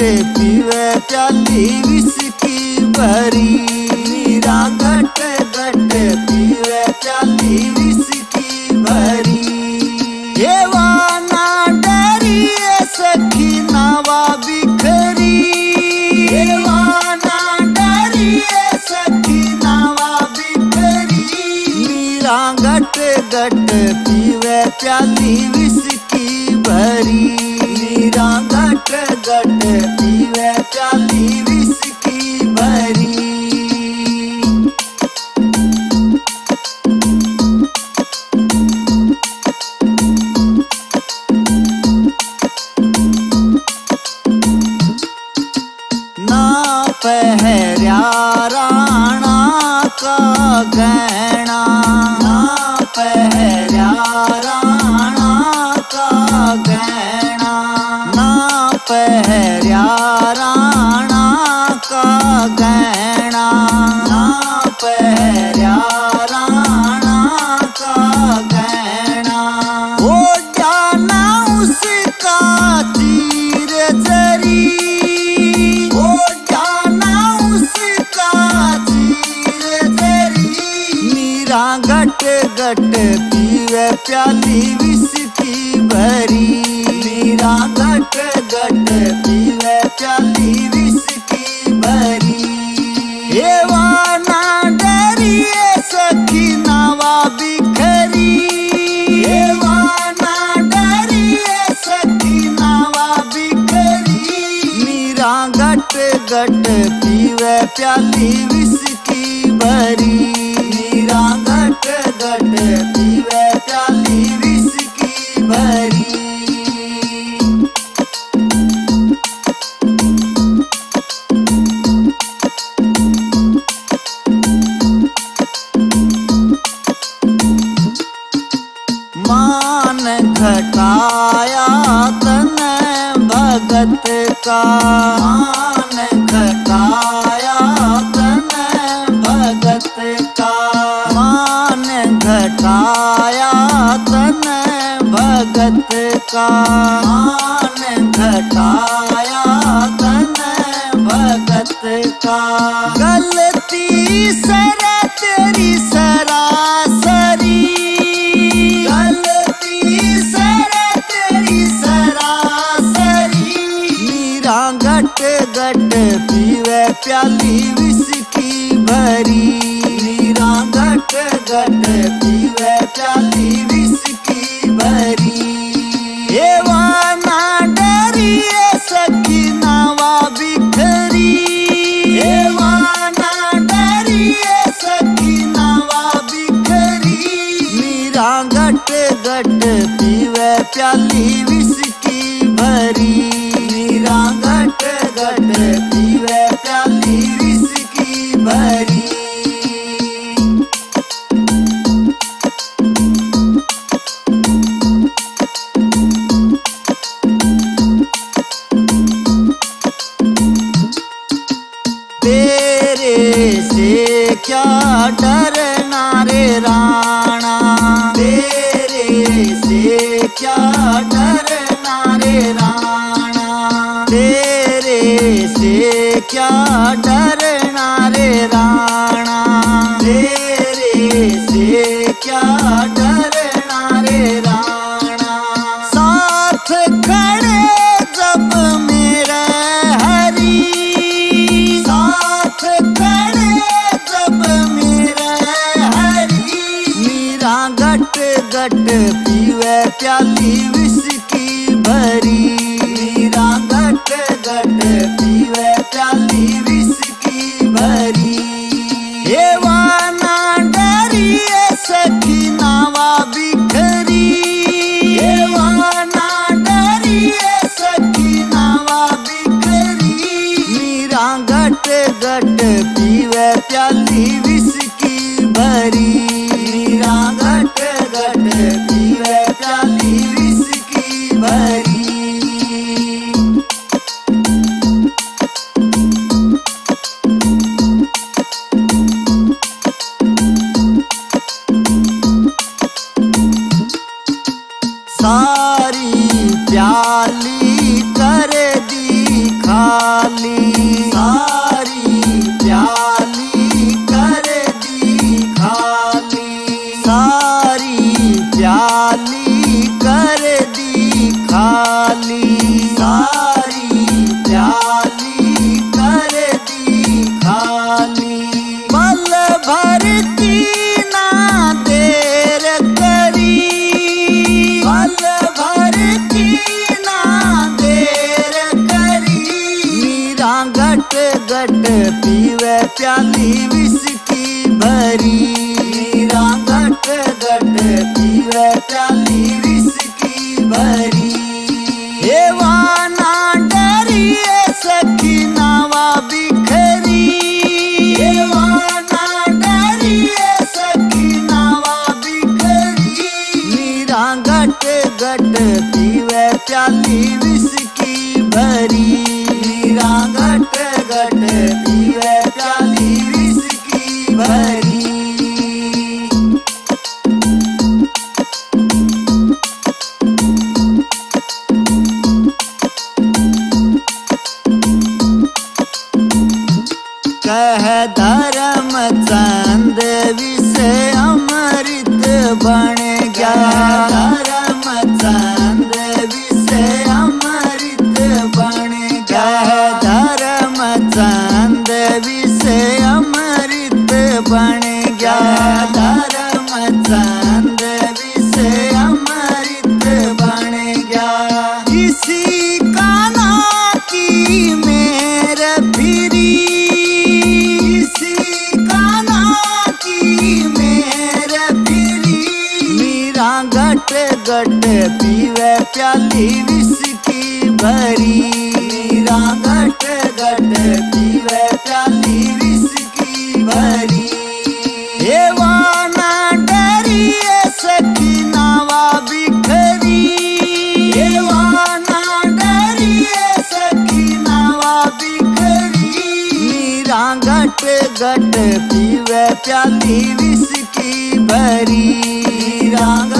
से पीवे प्याली विष की भरी। मीरा गट गट पीवे प्याली विष की भरी। ये वाना डरी सखी नावा बिखरी। ये वाना डरी सखी नावा बिखरी। मीरा गट गट पीवे प्याली विष की भरी। मीरा गट गट पीवे प्याली विष की भरी। ना पहरा राणा का गहना। ना पहरा राणा का गहना। ना पहरा राणा का गहना। ना पहरा राणा का गहना। ओ जाना उसका तीर जरी। ओ जाना उसका तीर जरी। मीरा गट गट पीवे प्याली विष की भरी। मीरा गट गट पीवे प्याली विष की भरी। ये वाना डरी सखी नावा बिखरी। ये वाना डरी सखी नावा बिखरी। मीरा गट गट पीवे प्याली विष की भरी। मीरा गट गट पीवे प्याली विष की भरी। मान घटाया तने भगत का। मान घटाया तने भगत का। मान घटाया तने भगत का। मान घटाया तने भगत का। गलती सर तेरी सरासरी। गट पीवे प्याली विष की भरी। मीरा गट गट पीवे प्याली विष की भरी। ये वाना डरी सखी नावा बिखरी। ये वाना डरी सखी नावा बिखरी। मीरा गट गट पीवे प्याली विष की भरी। मीरा गट गट पीवे प्याली विष की भरी। तेरे से क्या डरना रे राणा। तेरे से क्या डरना रे राणा। तेरे से क्या डरना रे राणा। तेरे से क्या डरना रे राणा। साथ खड़े जब मेरे हरि। साथ खड़े जब मेरे हरि। मीरा गट गट पीवे प्याली विष की भरी। मीरा गट गट पीवे प्याली विष की भरी। ये वाना डरी सखी नावा बिखरी। ये वाना डरी सखी नावा बिखरी। मीरा गट गट पीवे प्याली विष की भरी। मीरा गट गट पीवे प्याली विष की भरी। सारी प्याली कर दी खा। प्याली सारी प्याली कर दी खाली, सारी प्याली कर दी खाली, सारी प्याली कर दी खाली। पल भर की ना देर करी, पल भर की ना देर करी। मीरा गट गट पीवे प्याली विष की भरी, मीरा गट गट पीवे प्याली विष की भरी। हेवा ना डरिए सखी नावा बिखरी, हेवा ना डरिए सखी नावा बिखरी। मीरा गट गट पीवे प्याली विष की भरी, मीरा गट गट पीवे प्याली विष की भरी। कह धर्म चंद विषे अमृत बन गया, धर्म चंद विषे अमृत बन गया, धर्म चंद विषे अमृत बन गया, धर्म चंद विषे अमृत बन गया। इसी काना की मेर फिरी, गट गट पीवे प्याली विष की भरी, मीरा गट गट पीवे प्याली विष की भरी। हेवा ना डरिए सखी नावा बिखरी, हेवा ना डरिए सखी नावा बिखरी। मीरा गट गट पीवे प्याली विष की भरी, मीरा